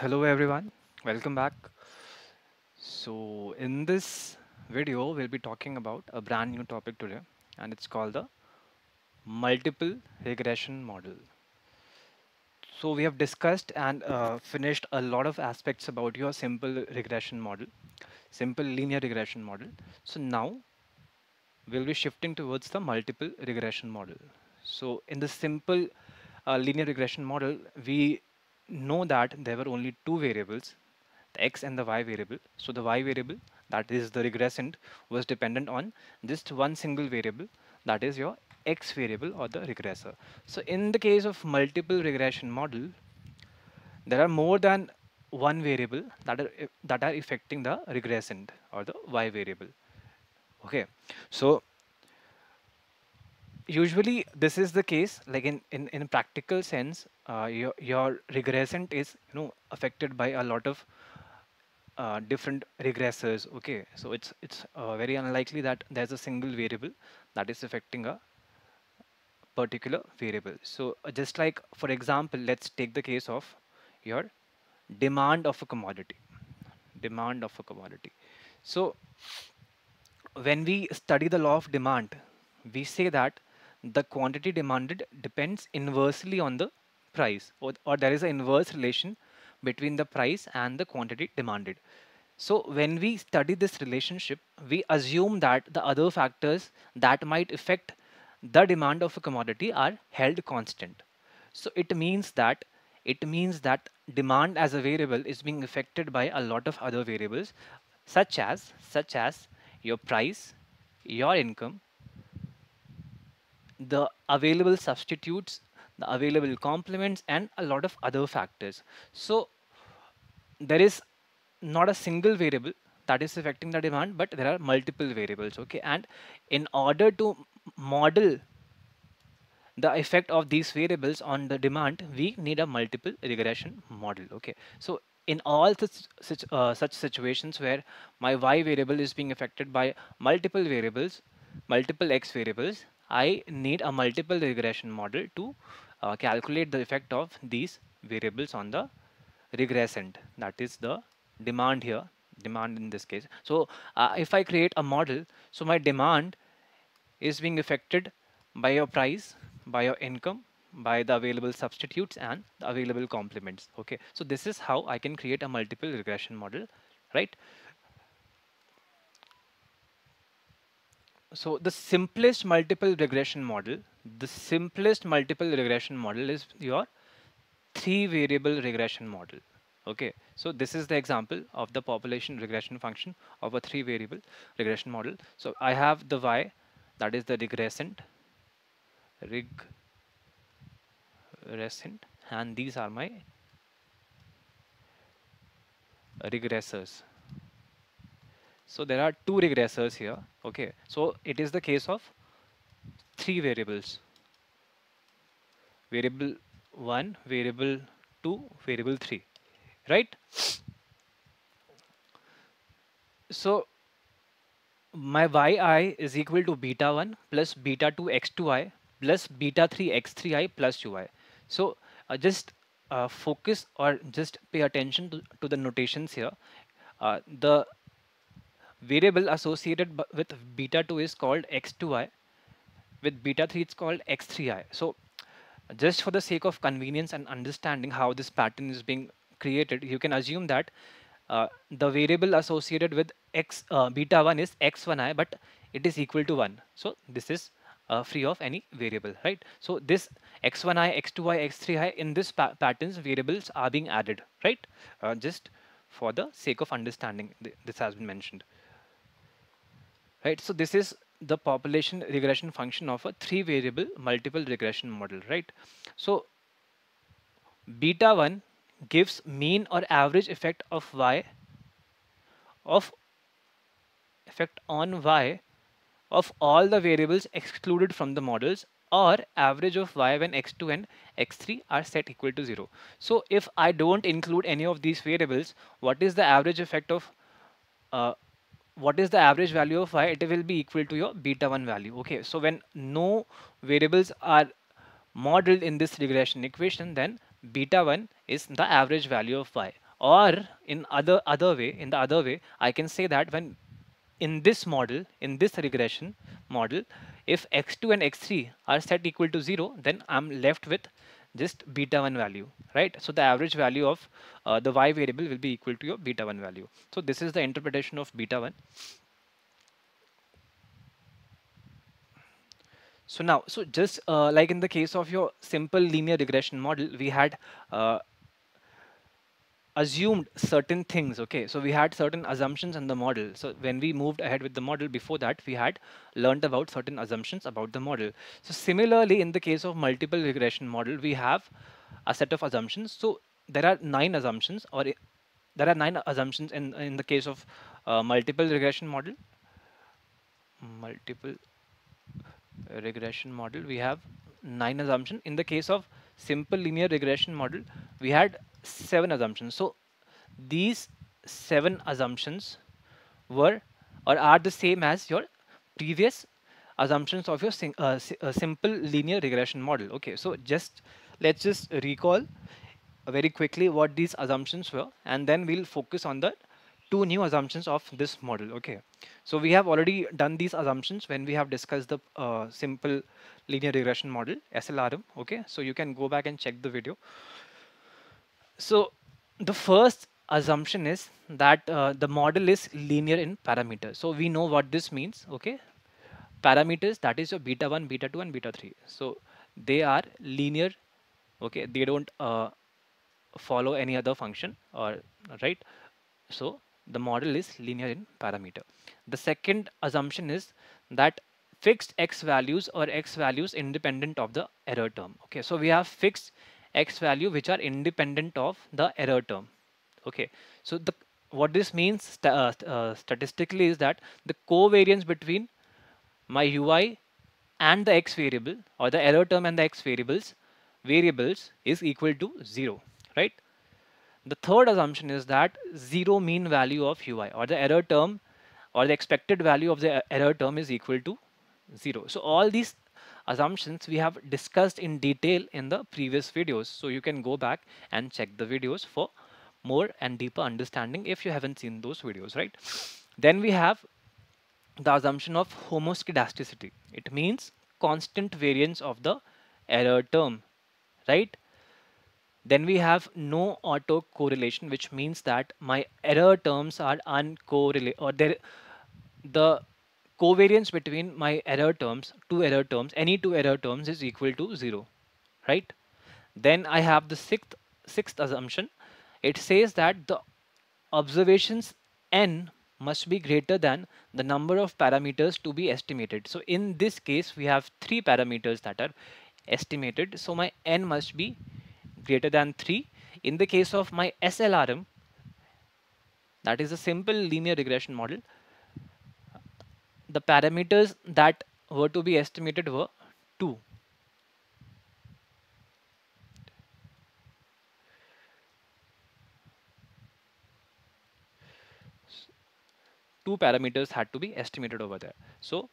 Hello everyone, welcome back. So in this video, we'll be talking about a brand new topic today, and it's called the multiple regression model. So we have discussed and finished a lot of aspects about your simple linear regression model. So now we'll be shifting towards the multiple regression model. So in the simple linear regression model, we know that there were only two variables, the x and the y variable. So the y variable, that is the regressant, was dependent on just one single variable, that is your x variable or the regressor. So in the case of multiple regression model, there are more than one variable that are affecting the regressant or the y variable. Okay, so usually this is the case, like in a practical sense, your regressant is affected by a lot of different regressors. Okay, so it's very unlikely that there's a single variable that is affecting a particular variable. So just like, for example, let's take the case of your demand of a commodity. So when we study the law of demand, we say that the quantity demanded depends inversely on the price, or there is an inverse relation between the price and the quantity demanded. So when we study this relationship, we assume that the other factors that might affect the demand of a commodity are held constant. So it means that demand as a variable is being affected by a lot of other variables, such as your price, your income, the available substitutes, the available complements, and a lot of other factors. So there is not a single variable that is affecting the demand, but there are multiple variables. Okay, and in order to model the effect of these variables on the demand, we need a multiple regression model. Okay, so in all such situations where my y variable is being affected by multiple x variables, I need a multiple regression model to calculate the effect of these variables on the regressant, that is the demand here, in this case. So if I create a model, so my demand is being affected by your price, by your income, by the available substitutes and the available complements. Okay, so this is how I can create a multiple regression model, right? So the simplest multiple regression model, is your three variable regression model. Okay, so this is the example of the population regression function of a three variable regression model. So I have the y, that is the regressant, and these are my regressors. So there are two regressors here. Okay, so it is the case of three variables: variable 1, variable 2, variable 3, right? So my yi is equal to beta 1 plus beta 2 x2i plus beta 3 x3i plus ui. So just focus or just pay attention to the notations here. The variable associated with beta 2 is called x2i, with beta 3 it's called x3i. So just for the sake of convenience and understanding how this pattern is being created, you can assume that the variable associated with beta 1 is x1i, but it is equal to 1. So this is free of any variable, right? So this x1i, x2i, x3i, in this patterns variables are being added, right? Just for the sake of understanding, this has been mentioned. Right, so this is the population regression function of a three variable multiple regression model, right? So beta 1 gives mean or average effect of y of all the variables excluded from the models, or average of y when x2 and x3 are set equal to 0. So if I don't include any of these variables, what is the average effect of what is the average value of y? It will be equal to your beta 1 value. Okay, so when no variables are modeled in this regression equation, then beta 1 is the average value of y. Or in the other way, I can say that when in this model, in this regression model, if x2 and x3 are set equal to 0, then I'm left with just beta1 value, right? So the average value of the y variable will be equal to your beta1 value. So this is the interpretation of beta1. So now, so just like in the case of your simple linear regression model, we had assumed certain things, okay? So we had certain assumptions in the model. So when we moved ahead with the model, before that we had learned about certain assumptions about the model. So similarly, in the case of multiple regression model, we have a set of assumptions. So there are 9 assumptions, or there are 9 assumptions in the case of multiple regression model. We have 9 assumptions. In the case of simple linear regression model, we had 7 assumptions. So these 7 assumptions were or are the same as your previous assumptions of your simple linear regression model. Okay, so just let's just recall very quickly what these assumptions were, and then we'll focus on the 2 new assumptions of this model. Okay, so we have already done these assumptions when we have discussed the simple linear regression model, SLRM. Okay, so you can go back and check the video. So the first assumption is that the model is linear in parameters. So we know what this means. Okay, parameters, that is your beta1, beta2 and beta3. So they are linear. Okay, they don't follow any other function, or right? So the model is linear in parameter. The second assumption is that fixed x values or x values independent of the error term. Okay, so we have fixed x value which are independent of the error term. Okay, so the what this means statistically is that the covariance between my UI and the x variable, or the error term and the x variables is equal to 0, right? The third assumption is that zero mean value of UI, or the error term, or the expected value of the error term is equal to 0. So all these assumptions we have discussed in detail in the previous videos. So you can go back and check the videos for more and deeper understanding if you haven't seen those videos, right? Then we have the assumption of homoscedasticity. It means constant variance of the error term, right? Then we have no autocorrelation, which means that my error terms are uncorrelated, or the covariance between my error terms, any two error terms is equal to 0, right? Then I have the sixth assumption. It says that the observations n must be greater than the number of parameters to be estimated. So in this case, we have 3 parameters that are estimated. So my n must be greater than 3. In the case of my SLRM, that is a simple linear regression model, the parameters that were to be estimated were 2. Two parameters had to be estimated over there. So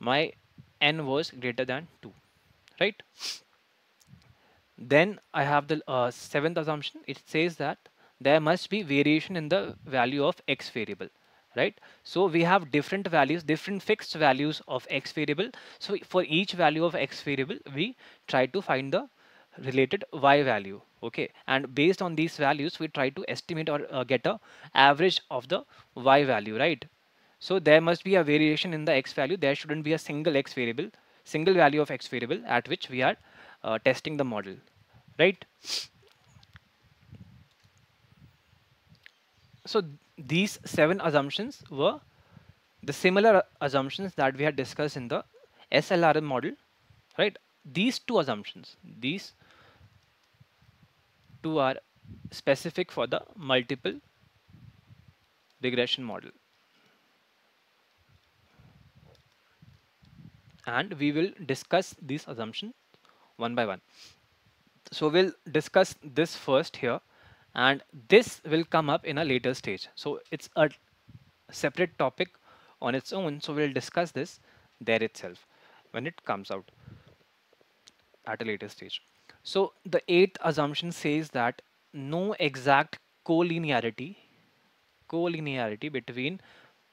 my n was greater than 2, right? Then I have the 7th assumption. It says that there must be variation in the value of x variable, right? So we have different values, different fixed values of x variable. So for each value of x variable, we try to find the related y value. Okay, and based on these values, we try to estimate or get a average of the y value, right? So there must be a variation in the x value. There shouldn't be a single value of x variable at which we are testing the model, right? So these 7 assumptions were the similar assumptions that we had discussed in the SLRM model, right? These two are specific for the multiple regression model, and we will discuss these assumptions one by one. So we'll discuss this first here, and this will come up in a later stage. So it's a separate topic on its own. So we'll discuss this there itself when it comes out at a later stage. So the 8th assumption says that no exact collinearity between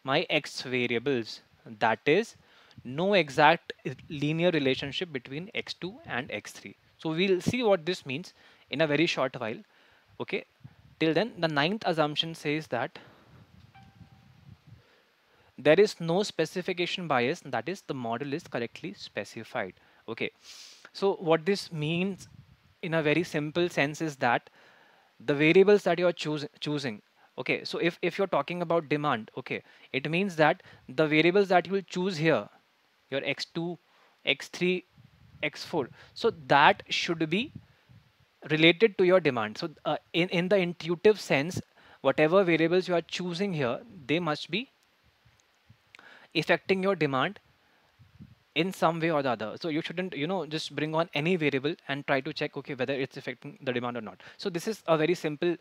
my x variables. That is, no exact linear relationship between x2 and x3. So we'll see what this means in a very short while. Okay, till then, the ninth assumption says that there is no specification bias, that is, the model is correctly specified. Okay, so what this means in a very simple sense is that the variables that you are choosing, okay, so if you're talking about demand, okay, it means that the variables that you will choose here, your x2, x3, x4, so that should be related to your demand. So in the intuitive sense, whatever variables you are choosing here, they must be affecting your demand in some way or the other. So you shouldn't, you know, just bring on any variable and try to check, okay, whether it's affecting the demand or not. So this is a very simple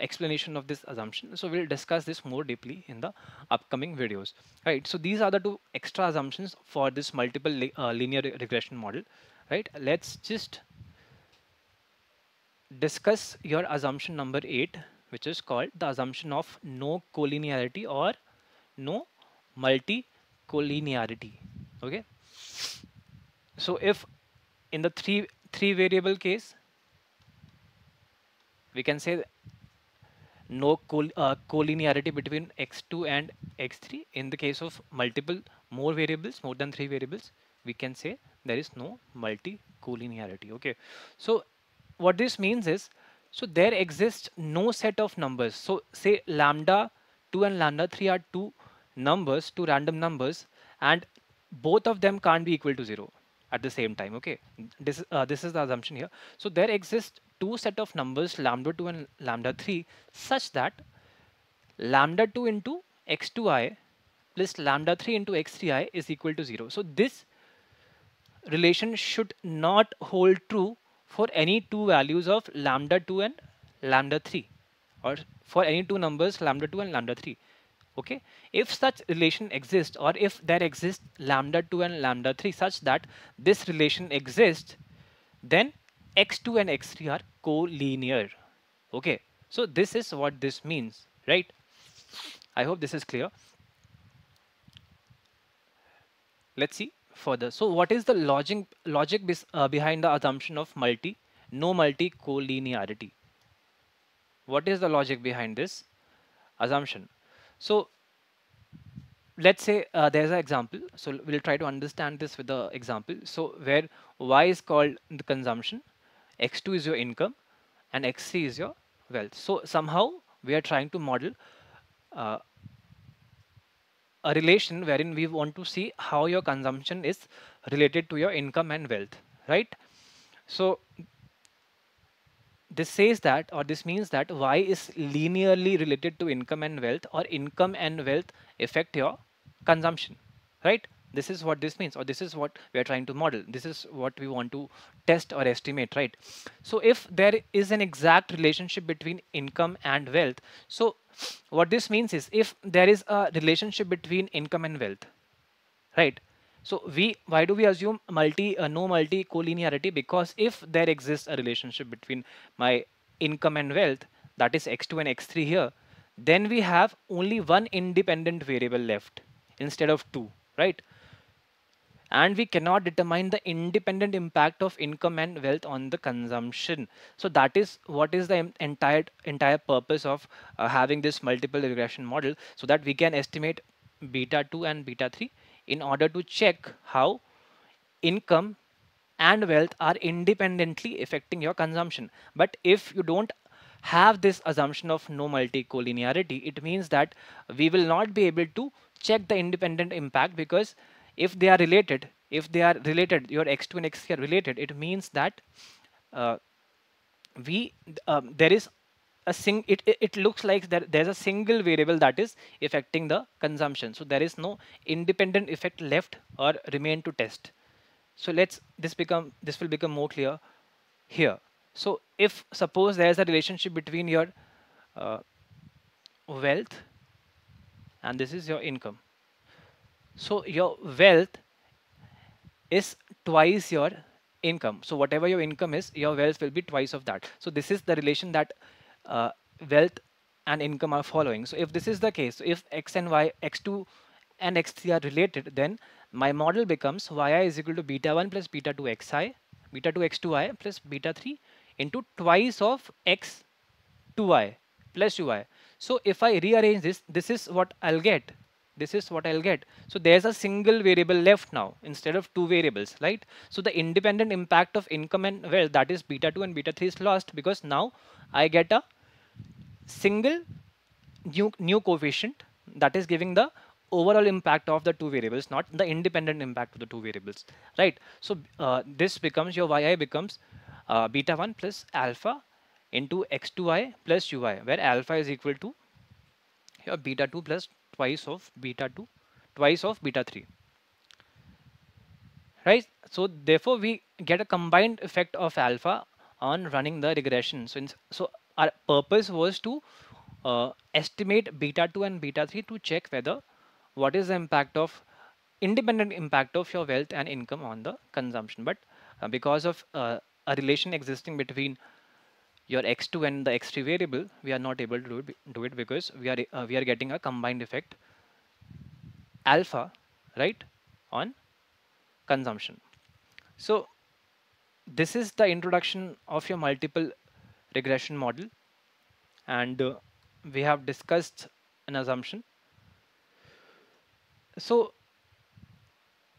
explanation of this assumption. So we'll discuss this more deeply in the upcoming videos. Right. So these are the two extra assumptions for this multiple linear regression model. Right. Let's just discuss your assumption number 8, which is called the assumption of no collinearity or no multi-collinearity. Okay. So if in the three variable case, we can say no collinearity between x2 and x3. In the case of more than 3 variables, we can say there is no multi-collinearity. Okay. So what this means is, so there exists no set of numbers. So say lambda 2 and lambda 3 are two random numbers, and both of them can't be equal to 0 at the same time. Okay, this is the assumption here. So there exist two set of numbers, lambda 2 and lambda 3, such that lambda 2 into x2i plus lambda 3 into x3i is equal to 0. So this relation should not hold true for any two values of lambda 2 and lambda 3, or for any two numbers lambda 2 and lambda 3. Okay, if such relation exists, or if there exists lambda 2 and lambda 3 such that this relation exists, then x2 and x3 are collinear. Okay, so this is what this means, right? I hope this is clear. Let's see further. So what is the logic behind the assumption of no multi-collinearity? What is the logic behind this assumption? So let's say there's an example. So we'll try to understand this with the example. So where y is called the consumption, x2 is your income, and x3 is your wealth. So somehow we are trying to model a relation wherein we want to see how your consumption is related to your income and wealth, right? So this says that, or this means that y is linearly related to income and wealth, or income and wealth affect your consumption, right? This is what this means, or this is what we are trying to model. This is what we want to test or estimate, right? So if there is an exact relationship between income and wealth, so what this means is, if there is a relationship between income and wealth, right? So why do we assume no multi-collinearity? Because if there exists a relationship between my income and wealth, that is x2 and x3 here, then we have only one independent variable left instead of two, right? And we cannot determine the independent impact of income and wealth on the consumption. So that is what is the entire purpose of having this multiple regression model, so that we can estimate beta 2 and beta 3. In order to check how income and wealth are independently affecting your consumption. But if you don't have this assumption of no multi-collinearity, it means that we will not be able to check the independent impact, because if they are related, your x2 and x3 are related, it means that there is a it looks like there's a single variable that is affecting the consumption. So there is no independent effect left or remain to test. So this will become more clear here. So if suppose there's a relationship between your wealth and this is your income, so your wealth is twice your income. So whatever your income is, your wealth will be twice of that. So this is the relation that wealth and income are following. So if this is the case, if x and y, x2 and x3 are related, then my model becomes yi is equal to beta 1 plus beta 2 xi, beta 2 x2i plus beta 3 into twice of x2i plus 2i. So if I rearrange this, this is what I'll get. This is what I'll get. So there's a single variable left now instead of two variables, right? So the independent impact of income and wealth, that is beta 2 and beta 3, is lost because now I get a single new coefficient that is giving the overall impact of the two variables, not the independent impact of the two variables, right? So this becomes your yi becomes beta 1 plus alpha into x2i plus ui, where alpha is equal to your beta 2 plus twice of beta 2, twice of beta 3, right? So therefore we get a combined effect of alpha on running the regression. So our purpose was to estimate beta 2 and beta 3 to check whether what is the impact of independent impact of your wealth and income on the consumption. But because of a relation existing between your x2 and the x3 variable, we are not able to do it because we are getting a combined effect alpha, right, on consumption. So this is the introduction of your multiple regression model, and we have discussed an assumption. So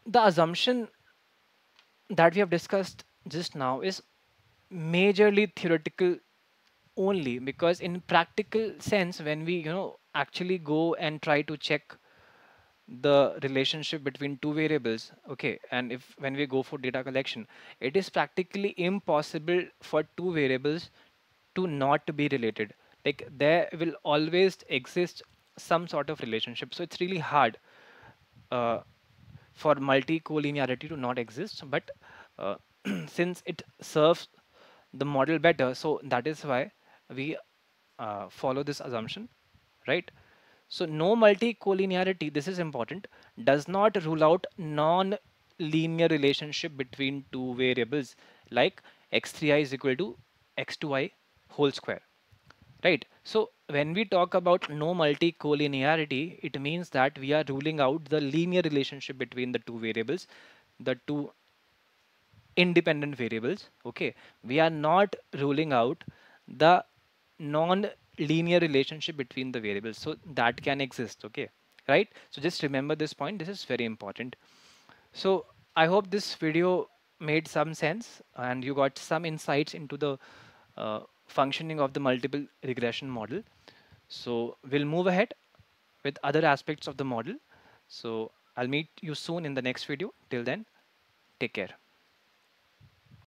the assumption that we have discussed just now is majorly theoretical only, because in practical sense, when we actually go and try to check the relationship between two variables, okay, and when we go for data collection, it is practically impossible for two variables to not be related. Like, there will always exist some sort of relationship. So it's really hard for multi-collinearity to not exist, but since it serves the model better, so that is why we follow this assumption, right? So no multi-collinearity, this is important, does not rule out non-linear relationship between two variables, like x3i is equal to x2i whole square, right? So when we talk about no multi-collinearity, it means that we are ruling out the linear relationship between the two variables, the two independent variables, okay? We are not ruling out the non-linear relationship between the variables, so that can exist, okay, right? So just remember this point, this is very important. So I hope this video made some sense and you got some insights into the functioning of the multiple regression model. So we'll move ahead with other aspects of the model. So I'll meet you soon in the next video. Till then, take care.